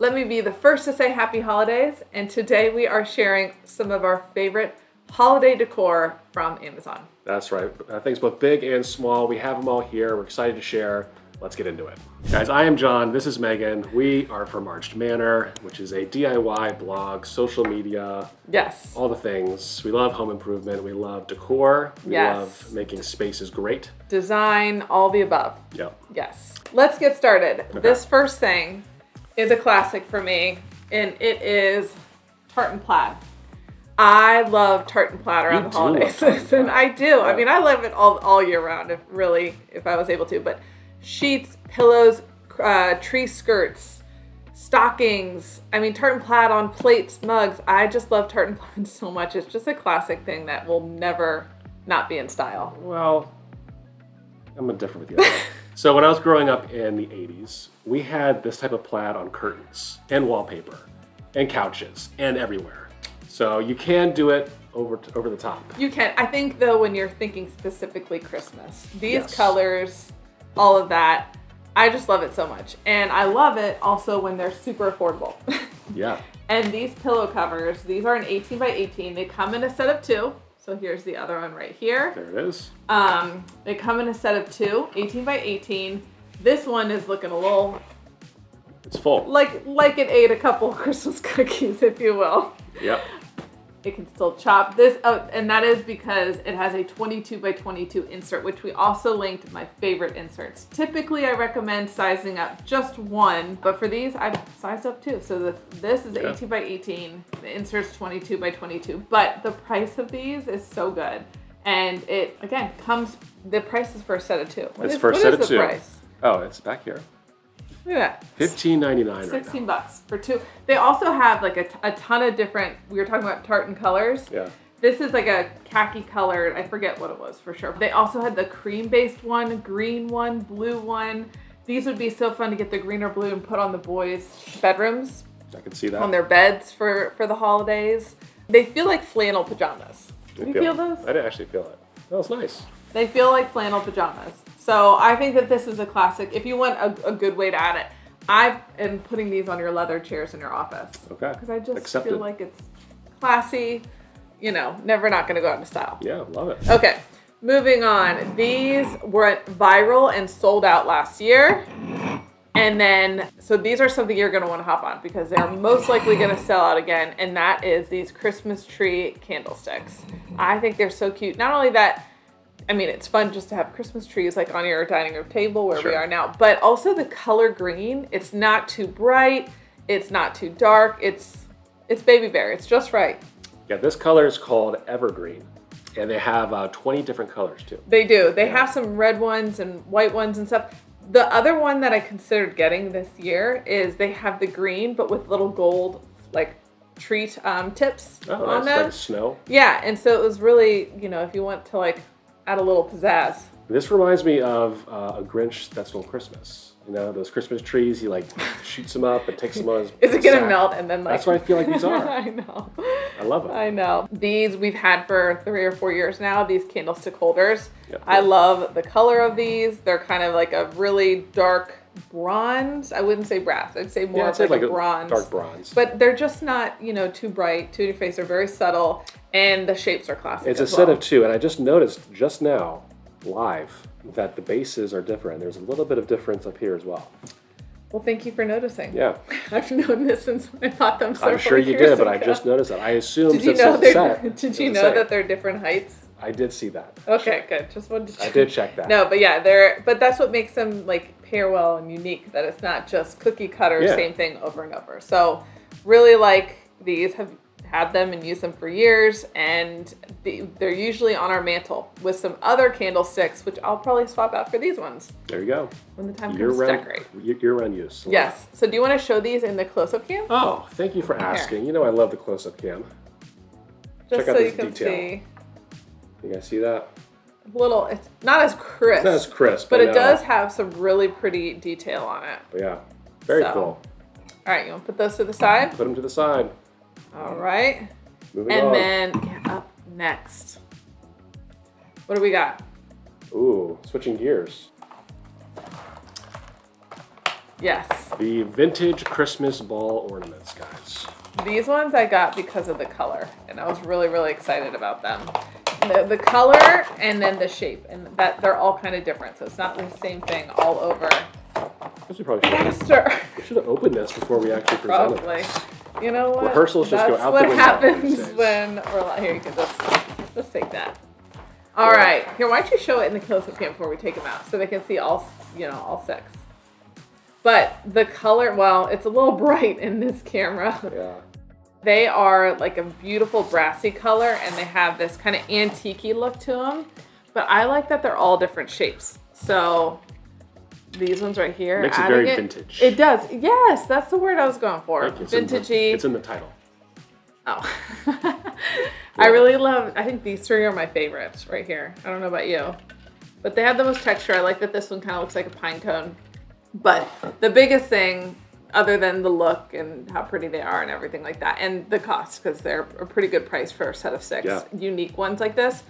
Let me be the first to say happy holidays, and today we are sharing some of our favorite holiday decor from Amazon. That's right. Things both big and small. We have them all here. We're excited to share. Let's get into it. Guys, I am John. This is Megan. We are from Arched Manor, which is a DIY blog, social media. Yes. All the things. We love home improvement. We love decor. We love making spaces great. Design, all the above. Yep. Yes. Let's get started. Okay. This first thing is a classic for me, and it is tartan plaid. I love tartan plaid around the holiday season. I do. Yeah. I mean, I love it all year round, if I was able to. But sheets, pillows, tree skirts, stockings. I mean, tartan plaid on plates, mugs. I just love tartan plaid so much. It's just a classic thing that will never not be in style. Well, I'm different with you. So when I was growing up in the 80s, we had this type of plaid on curtains and wallpaper and couches and everywhere. So you can do it over the top. You can. I think though, when you're thinking specifically Christmas, these colors, all of that, I just love it so much. And I love it also when they're super affordable. Yeah. And these pillow covers, these are an 18 by 18. They come in a set of two. So here's the other one right here. There it is. They come in a set of two, 18 by 18. This one is looking a little... It's full. Like it ate a couple of Christmas cookies, if you will. Yep. It can still chop this up, and that is because it has a 22 by 22 insert, which we also linked my favorite inserts. Typically, I recommend sizing up just one, but for these, I've sized up two. So this is 18 by 18, the insert's 22 by 22, but the price of these is so good. And it, again, comes, the price is for a set of two. What it's is, for a set of two. Price? Oh, it's back here. Look at that. $15.99 $16 for two. They also have like a ton of different, we were talking about tartan colors. Yeah. This is like a khaki colored, I forget what it was for sure. They also had the cream based one, green one, blue one. These would be so fun to get the green or blue and put on the boys' bedrooms. I can see that. On their beds for the holidays. They feel like flannel pajamas. Did you feel those? I didn't actually feel it. That was nice. They feel like flannel pajamas. So I think that this is a classic. If you want a good way to add it, I am putting these on your leather chairs in your office. Okay. Because I just feel like it's classy, you know, never not gonna go out of style. Yeah, love it. Okay, moving on. These were viral and sold out last year. And then, so these are something you're gonna wanna hop on because they're most likely gonna sell out again. And that is these Christmas tree candlesticks. I think they're so cute. Not only that, I mean, it's fun just to have Christmas trees like on your dining room table where we are now, but also the color green, it's not too bright, it's not too dark, it's baby bear, it's just right. Yeah, this color is called evergreen, and they have 20 different colors too. They do, they have some red ones and white ones and stuff. The other one that I considered getting this year is they have the green, but with little gold, like treat tips on them. Like snow. Yeah, and so it was really, you know, if you want to like, add a little pizzazz. This reminds me of a Grinch That Stole Christmas. You know, those Christmas trees, he like shoots them up and takes them on his Is it gonna melt and then like... That's what I feel like these are. I know. I love them. I know. These we've had for 3 or 4 years now, these candlestick holders. Yep. I love the color of these. They're kind of like a really dark bronze. I wouldn't say brass. I'd say more of like a bronze. Dark bronze. But they're just not, you know, too bright, too in your face. They're very subtle. And the shapes are classic. It's a set of two, and I just noticed just now, live, that the bases are different. There's a little bit of difference up here as well. Well, thank you for noticing. Yeah. I've known this since I bought them. I'm sure you did, but I just noticed that. I assume since it's set. Did you know that they're different heights? I did see that. Okay, good. Just wanted to check. I did check that. No, but yeah, but that's what makes them like pair well and unique. That it's not just cookie cutter, same thing over and over. So, really like these have them and use them for years, and they're usually on our mantle with some other candlesticks, which I'll probably swap out for these ones. There you go. When the time comes to decorate. Year-round use. Yes. So do you want to show these in the close-up cam? Oh, thank you for asking. You know I love the close-up cam. Just check out this detail. You guys see that? It's not as crisp. It's not as crisp. But it does have some really pretty detail on it. Yeah. Very cool. All right, you want to put those to the side? Put them to the side. All right. Moving on. Then up next. What do we got? Ooh, switching gears. Yes. The vintage Christmas ball ornaments, guys. These ones I got because of the color, and I was really, really excited about them. The color and then the shape, and that they're all kind of different, so it's not the same thing all over. We probably should have opened this before we actually presented it. You know what? Rehearsals just go out the window. That's what happens when we're here. You can just take that. All right, here. Why don't you show it in the close-up cam before we take them out, so they can see all, you know, all six. But the color, well, it's a little bright in this camera. Yeah. They are like a beautiful brassy color, and they have this kind of antique-y look to them. But I like that they're all different shapes. So these ones right here. It makes it very vintage. It does. Yes, that's the word I was going for. Vintagey. It's in the title. Oh. Yeah. I really love, I think these three are my favorites right here. I don't know about you, but they have the most texture. I like that this one kind of looks like a pine cone. But the biggest thing, other than the look and how pretty they are and everything like that, and the cost, because they're a pretty good price for a set of six unique ones like this,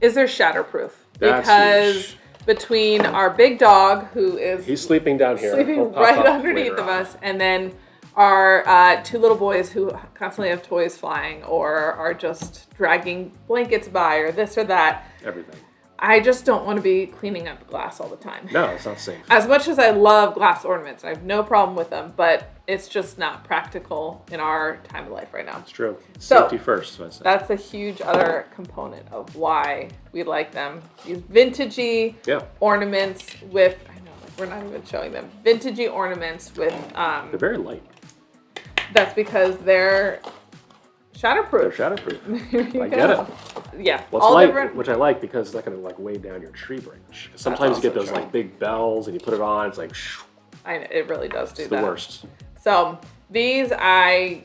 is they're shatterproof. That's because huge. Between our big dog, who is sleeping down here, sleeping right underneath of us, and then our two little boys who constantly have toys flying or are just dragging blankets by or this or that. Everything. I just don't want to be cleaning up glass all the time. No, it's not safe. As much as I love glass ornaments, I have no problem with them, but it's just not practical in our time of life right now. It's true. Safety first, so I say. That's a huge other component of why we like them. These vintagey ornaments with, I know, like, we're not even showing them, vintagey ornaments with... they're very light. That's because they're... shatterproof. They're shatterproof. I get it. Yeah. Well, it's light, which I like because it's not going to like weigh down your tree branch. Sometimes you get those like big bells and you put it on, it's like shh. I know, it really does do that. It's the worst. So these I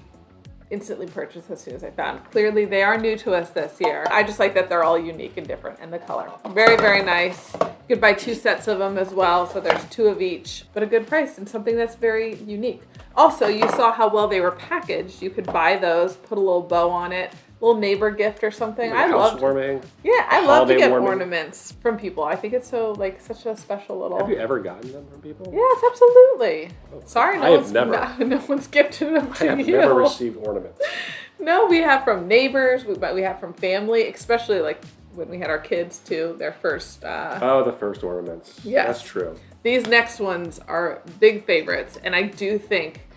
instantly purchased as soon as I found. Clearly they are new to us this year. I just like that they're all unique and different, and the color. Very, very nice. You could buy two sets of them as well. So there's two of each, but a good price and something that's very unique. Also, you saw how well they were packaged. You could buy those, put a little bow on it, little neighbor gift or something. I love warming. Yeah, I love to get ornaments from people. I think it's so like such a special little. Have you ever gotten them from people? Yes, absolutely. Oh, sorry, I have never. No one's gifted them to you. I have never received ornaments. No, we have from neighbors. We have from family, especially like when we had our kids too. Their first. Oh, the first ornaments. Yes, that's true. These next ones are big favorites, and I do think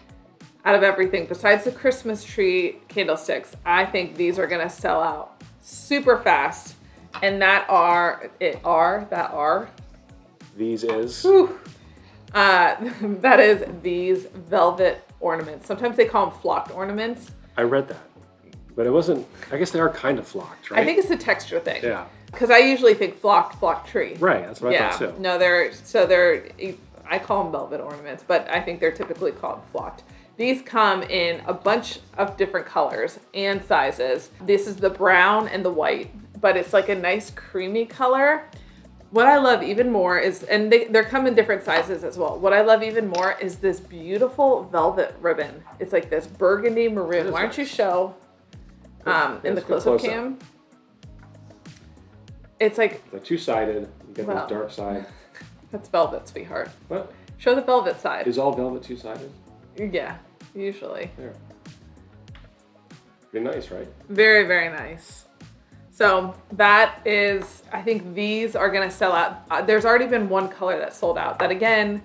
out of everything besides the Christmas tree candlesticks, I think these are gonna sell out super fast. And that is these velvet ornaments. Sometimes they call them flocked ornaments. I read that, but it wasn't, I guess they are kind of flocked, right? I think it's a texture thing. Yeah. Because I usually think flock tree. Right, that's what I thought too. No, I call them velvet ornaments, but I think they're typically called flocked. These come in a bunch of different colors and sizes. This is the brown and the white, but it's like a nice creamy color. What I love even more is, and they come in different sizes as well. What I love even more is this beautiful velvet ribbon. It's like this burgundy maroon. Why don't you show in the close-up cam? It's like two-sided. You get the dark side. That's velvet, sweetheart. What? Show the velvet side. Is all velvet two-sided? Yeah, usually. Yeah. Pretty nice, right? Very, very nice. So that is, I think these are gonna sell out. There's already been one color that sold out. That again,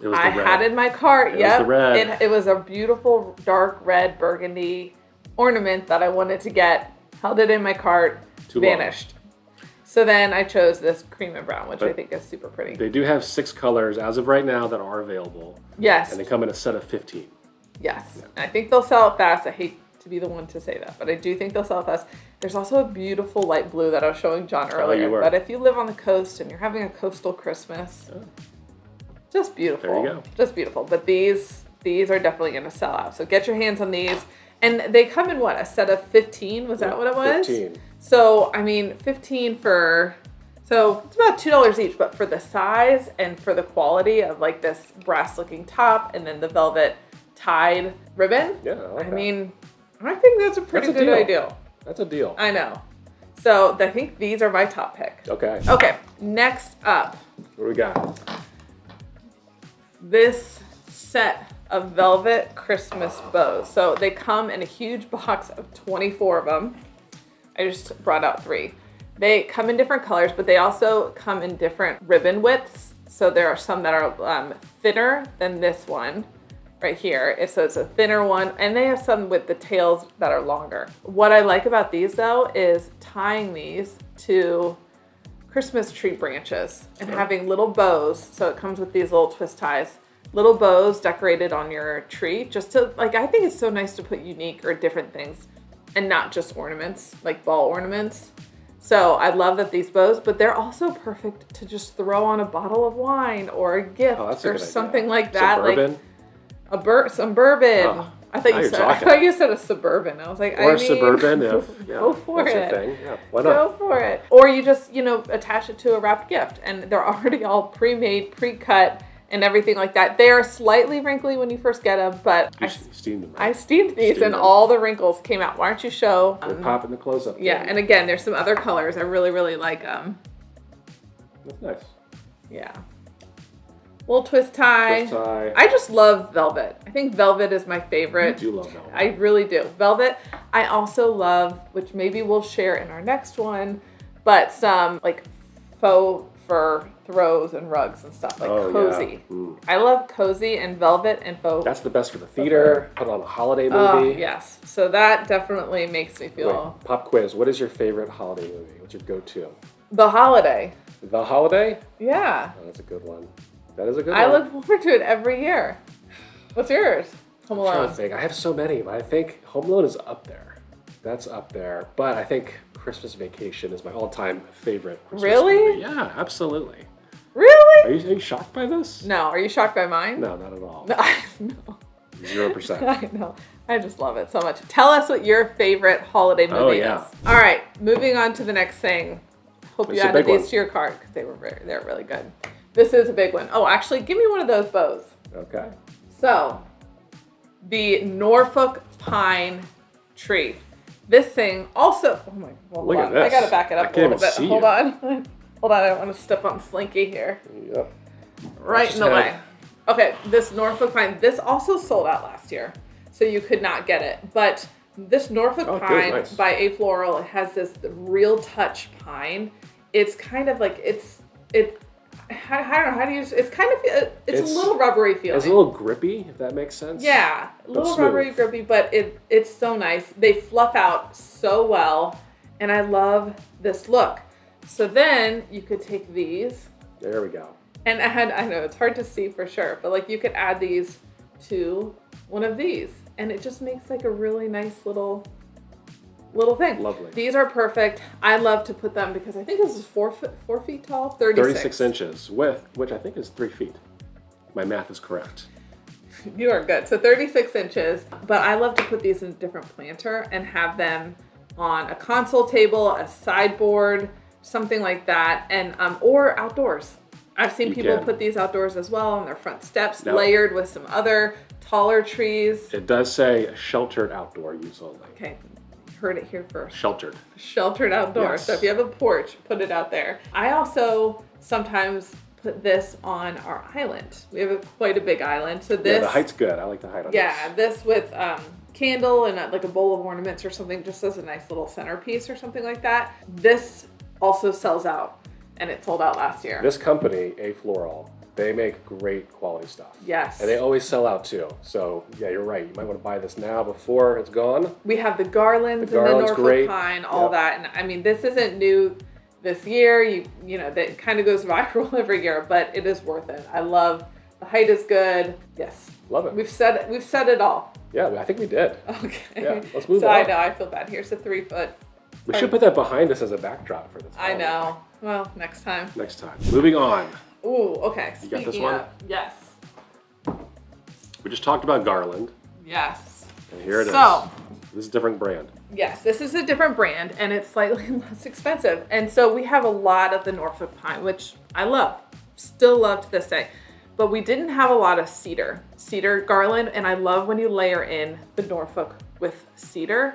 it was I had in my cart. Yeah, it was a beautiful dark red burgundy ornament that I wanted to get. Held it in my cart. Vanished. So then I chose this cream and brown, which I think is super pretty. They do have six colors as of right now that are available. Yes. And they come in a set of 15. Yes. Yeah. I think they'll sell it fast. I hate to be the one to say that, but I do think they'll sell it fast. There's also a beautiful light blue that I was showing John earlier. Oh, you were. But if you live on the coast and you're having a coastal Christmas, just beautiful. There you go. Just beautiful. But these are definitely going to sell out. So get your hands on these. And they come in what, a set of 15? Was that what it was? 15. So, I mean, 15 for, so it's about $2 each, but for the size and for the quality of like this brass looking top and then the velvet tied ribbon. Yeah, I mean, I think that's a pretty good idea. That's a deal. I know. So I think these are my top pick. Okay. Okay, next up. What do we got? this set of velvet Christmas bows. So they come in a huge box of 24 of them. I just brought out 3. They come in different colors, but they also come in different ribbon widths. So there are some that are thinner than this one right here. So it's a thinner one, and they have some with the tails that are longer. What I like about these though is tying these to Christmas tree branches and having little bows. So it comes with these little twist ties, little bows decorated on your tree, just to like, I think it's so nice to put unique or different things and not just ornaments, like ball ornaments. So I love that these bows, but they're also perfect to just throw on a bottle of wine or a gift or something like that. Suburban? Like a some bourbon. Oh, I thought you said a Suburban. I was like, or I mean, Suburban. Yeah, go for it. Thing. Yeah, why not? Go for it. Or you just, you know, attach it to a wrapped gift, and they're already all pre-made, pre-cut and everything like that. They are slightly wrinkly when you first get them, but I steamed them. Right? I steamed these and all the wrinkles came out. Why don't you show? They're popping the clothes up. Yeah, and again, there's some other colors. I really, really like them. That's nice. Yeah. Little twist tie. I just love velvet. I think velvet is my favorite. You do love velvet. I really do. Velvet. I also love, which maybe we'll share in our next one, but some like faux fur throws and rugs and stuff, like cozy. Yeah. Mm. I love cozy and velvet and faux. That's the best for the theater, put on a holiday movie. Yes, so that definitely makes me feel. Wait, pop quiz, what is your favorite holiday movie? What's your go-to? The Holiday. The Holiday? Yeah. Oh, that's a good one. That is a good one. I look forward to it every year. What's yours? Home Alone. I'm trying to think. I have so many, but I think Home Alone is up there. That's up there, but I think Christmas Vacation is my all-time favorite Christmas movie. Yeah, absolutely. Really? Are you shocked by this? No. Are you shocked by mine? No, not at all. No. 0%. I know. I just love it so much. Tell us what your favorite holiday movie is. All right, moving on to the next thing. Hope you added these to your cart because they were they're really good. This is a big one. Oh, actually, give me one of those bows. Okay. So, the Norfolk pine tree. This thing also, oh my, hold on. I gotta back it up a little bit. Hold on. Hold on, I don't wanna step on Slinky here. Yep. Right in the way. Okay, this Norfolk pine, this also sold out last year, so you could not get it. But this Norfolk pine by Afloral, it has this real touch pine. It's kind of like, I don't know, how do you, it's kind of, it's a little rubbery feeling. It's a little grippy, if that makes sense. Yeah, a little rubbery, grippy, but it's so nice. They fluff out so well, and I love this look. So then you could take these. There we go. And add, I know it's hard to see for sure, but like you could add these to one of these, and it just makes like a really nice little thing. Lovely. These are perfect. I love to put them because I think this is 4 feet tall, 36 inches with, which I think is 3 feet. My math is correct. You are good. So 36 inches, but I love to put these in a different planter and have them on a console table, a sideboard, something like that. And, or outdoors. I've seen people put these outdoors as well on their front steps, layered with some other taller trees. It does say sheltered outdoor use only. Okay. Heard it here first. Sheltered. Sheltered outdoors. Yes. So if you have a porch, put it out there. I also sometimes put this on our island. We have quite a big island. So this. Yeah, the height's good. I like the height on this. Yeah, this with candle and like a bowl of ornaments or something, just as a nice little centerpiece or something like that. This also sells out, and it sold out last year. This company, Afloral, they make great quality stuff. Yes. And they always sell out too. So yeah, you're right. You might want to buy this now before it's gone. We have the garlands, and the Norfolk pine, all that. And I mean, this isn't new this year. You know, that kind of goes viral every year, but it is worth it. I love, the height is good. Yes. Love it. We've said it all. Yeah, I think we did. Okay. Yeah, let's move on. I know, I feel bad. Here's the 3 foot. We should put that behind us as a backdrop for this. I know. Well, next time. Next time. Moving on. Ooh, okay. You got this one? Yes. We just talked about garland. Yes. And here it is. This is a different brand. Yes, this is a different brand, and it's slightly less expensive. And so we have a lot of the Norfolk pine, which I love, still love to this day. But we didn't have a lot of cedar garland, and I love when you layer in the Norfolk with cedar.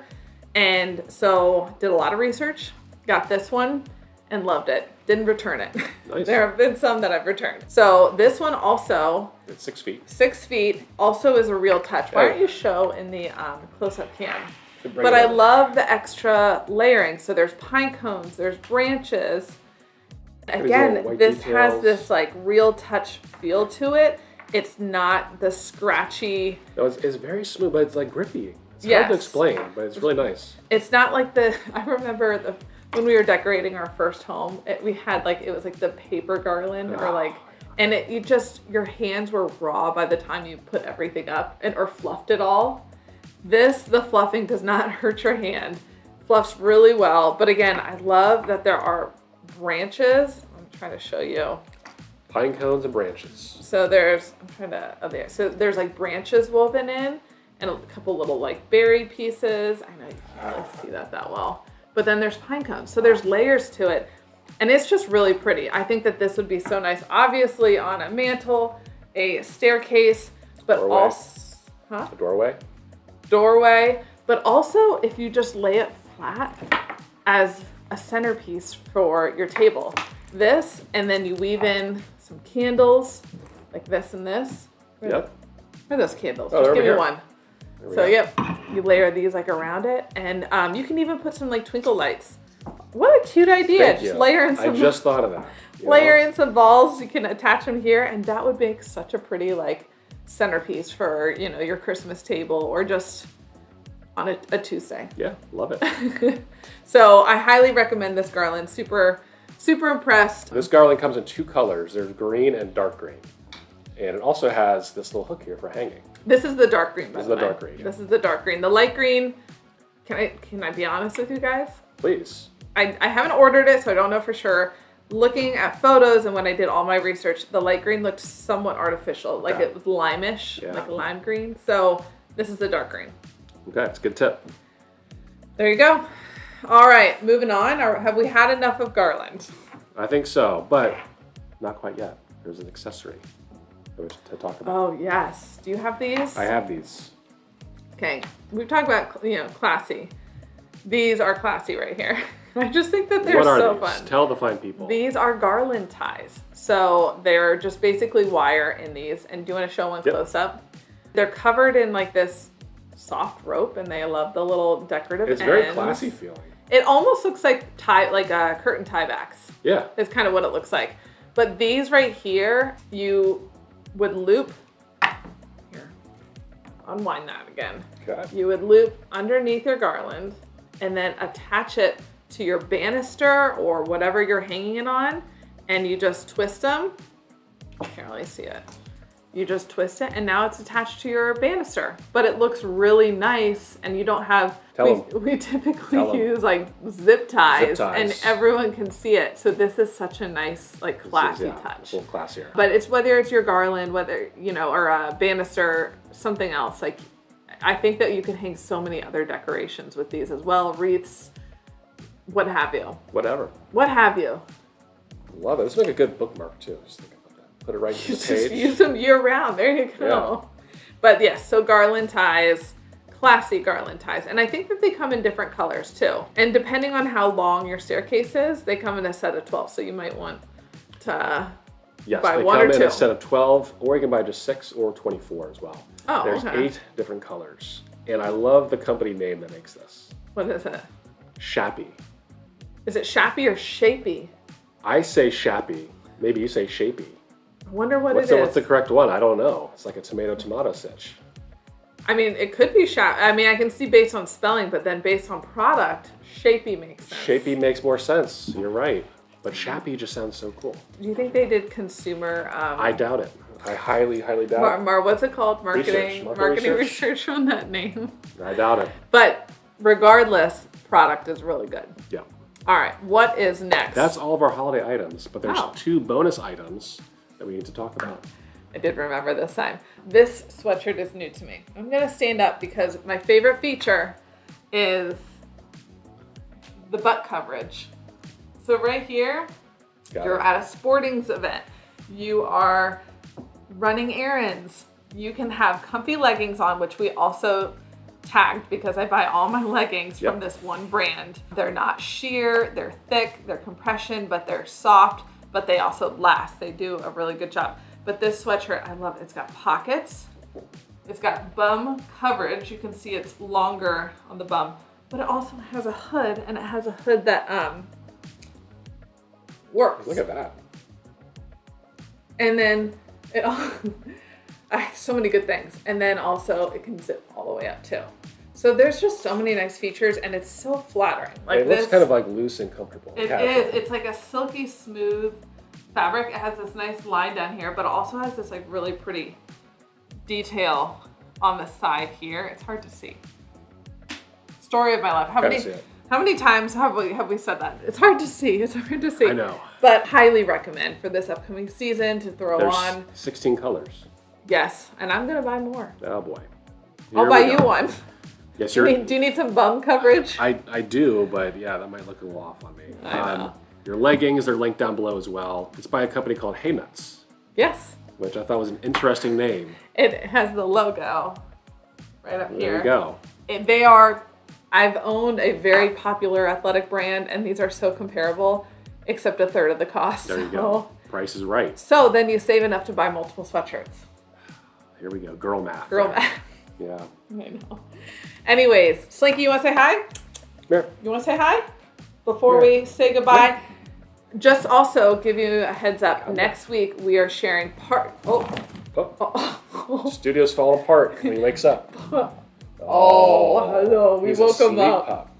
And so did a lot of research, got this one. and loved it. Didn't return it. Nice. There have been some that I've returned. So this one also. It's 6 feet. 6 feet also is a real touch. Why don't you show in the close-up cam? But I love the extra layering. So there's pine cones, there's branches. Again, this has this like real touch feel to it. It's not the scratchy. No, it's very smooth, but it's like grippy. It's hard to explain, but it's really nice. It's not like the, I remember the, when we were decorating our first home, we had like, it was like the paper garland or like, and it, you just, your hands were raw by the time you put everything up and or fluffed it all. This, the fluffing does not hurt your hand. Fluffs really well. But again, I love that there are branches. I'm trying to show you. Pine cones and branches. So there's, I'm trying to, oh there. So there's like branches woven in and a couple little like berry pieces. I know you can't really see that well. But then there's pine cones. So there's layers to it. And it's just really pretty. I think that this would be so nice, obviously on a mantle, a staircase, but doorway. Also, huh? A doorway, but also if you just lay it flat as a centerpiece for your table. This, and then you weave in some candles like this and this. Yep. Or those candles, just give me one. So yep, you layer these like around it, and you can even put some like twinkle lights. What a cute idea. Just layer in some, I just thought of that. Layer in some balls, you can attach them here, and that would make such a pretty like centerpiece for, you know, your Christmas table or just on a Tuesday. Yeah, love it. So I highly recommend this garland. Super impressed. This garland comes in two colors. There's green and dark green. And it also has this little hook here for hanging. This is the dark green, by the way. This is the dark green. Yeah. This is the dark green. The light green, can I be honest with you guys? Please. I haven't ordered it, so I don't know for sure. Looking at photos and when I did all my research, the light green looked somewhat artificial. Like it was lime-ish, like lime green. So this is the dark green. Okay, that's a good tip. There you go. All right, moving on. Have we had enough of garland? I think so, but not quite yet. There's an accessory to talk about. Oh, yes. Do you have these? I have these. Okay, we've talked about, you know, classy. These are classy right here. I just think that they're so fun. Tell the fine people. These are garland ties. So they're just basically wire in these. And do you want to show one close up? They're covered in like this soft rope, and they love the little decorative ends. It's very classy feeling. It almost looks like tie, like a curtain tie backs. Yeah. It's kind of what it looks like. But these right here, you would loop, here, unwind that again. Okay. You would loop underneath your garland and then attach it to your banister or whatever you're hanging it on, and you just twist them. I can't really see it. You just twist it, and now it's attached to your banister. But it looks really nice, and you don't have, we typically use like zip ties, and everyone can see it. So this is such a nice, like classy touch. A little classier. But it's whether it's your garland, whether, you know, or a banister, something else. Like, I think that you can hang so many other decorations with these as well, wreaths, what have you. Whatever. What have you. Love it. This is like a good bookmark too. Just think about that. Put it right in the page. Use them year round. There you go. Yeah. But yes, so garland ties, classy garland ties. And I think that they come in different colors too. And depending on how long your staircase is, they come in a set of 12. So you might want to buy one or two. Yes, they come in a set of 12, or you can buy just 6 or 24 as well. Oh, there's 8 different colors. And I love the company name that makes this. What is it? Shappy. Is it Shappy or Shapey? I say Shappy. Maybe you say Shapey. I wonder what's the correct one? I don't know. It's like a tomato sitch. I mean, it could be Shappy. I mean, I can see based on spelling, but then based on product, Shapey makes sense. Shapey makes more sense. You're right. But Shappy just sounds so cool. Do you think they did consumer... I doubt it. I highly, highly doubt it. What's it called? Marketing research on that name. I doubt it. But regardless, product is really good. Yeah. All right, what is next? That's all of our holiday items, but there's 2 bonus items that we need to talk about. I did remember this time. This sweatshirt is new to me. I'm gonna stand up because my favorite feature is the butt coverage. So right here, you're at a sportings event. You are running errands. You can have comfy leggings on, which we also tagged because I buy all my leggings from this one brand. They're not sheer, they're thick, they're compression, but they're soft, but they also last. They do a really good job. But this sweatshirt, I love it. It's got pockets. It's got bum coverage. You can see it's longer on the bum, but it also has a hood, and it has a hood that works. Look at that. And then it all, so many good things. And then also it can zip all the way up too. So there's just so many nice features, and it's so flattering. Like it looks kind of like loose and comfortable. It is. It's like a silky smooth fabric. It has this nice line down here, but it also has this like really pretty detail on the side here. It's hard to see. Story of my life. How many times have we said that? It's hard to see. It's hard to see. I know. But highly recommend for this upcoming season to throw on. 16 colors. Yes, and I'm gonna buy more. Oh boy. I'll buy you one. Yes, you're. Do you need some bum coverage? I do, but yeah, that might look a little off on me. I know. Your leggings are linked down below as well. It's by a company called Hey Nuts. Yes. Which I thought was an interesting name. It has the logo right up here. There you go. They are. I've owned a very popular athletic brand, and these are so comparable, except a third of the cost. There you go. Price is right. So then you save enough to buy multiple sweatshirts. Here we go. Girl math. Girl math. Yeah. I know. Anyways, Slinky, you want to say hi? Yeah. You want to say hi? Before we say goodbye, just also give you a heads up. Next week, we are sharing part. Oh. Studio's falling apart when he wakes up. Oh, hello. We woke him up.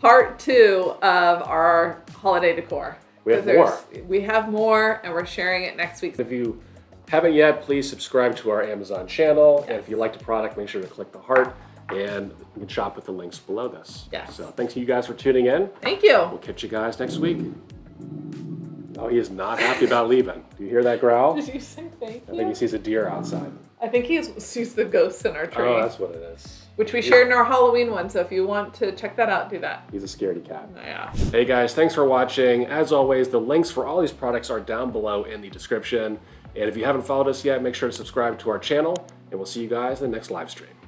Part two of our holiday decor. We have more. We have more, and we're sharing it next week. If you haven't yet, please subscribe to our Amazon channel. Yes. And if you like the product, make sure to click the heart, and you can shop with the links below this. Yes. So thanks to you guys for tuning in. Thank you. We'll catch you guys next week. Oh, he is not happy about leaving. Do you hear that growl? Did you say thank you? I think he sees a deer outside. I think he sees the ghosts in our tree. Oh, that's what it is. Which we shared in our Halloween one, so if you want to check that out, do that. He's a scaredy cat. Yeah. Hey guys, thanks for watching. As always, the links for all these products are down below in the description. And if you haven't followed us yet, make sure to subscribe to our channel, and we'll see you guys in the next live stream.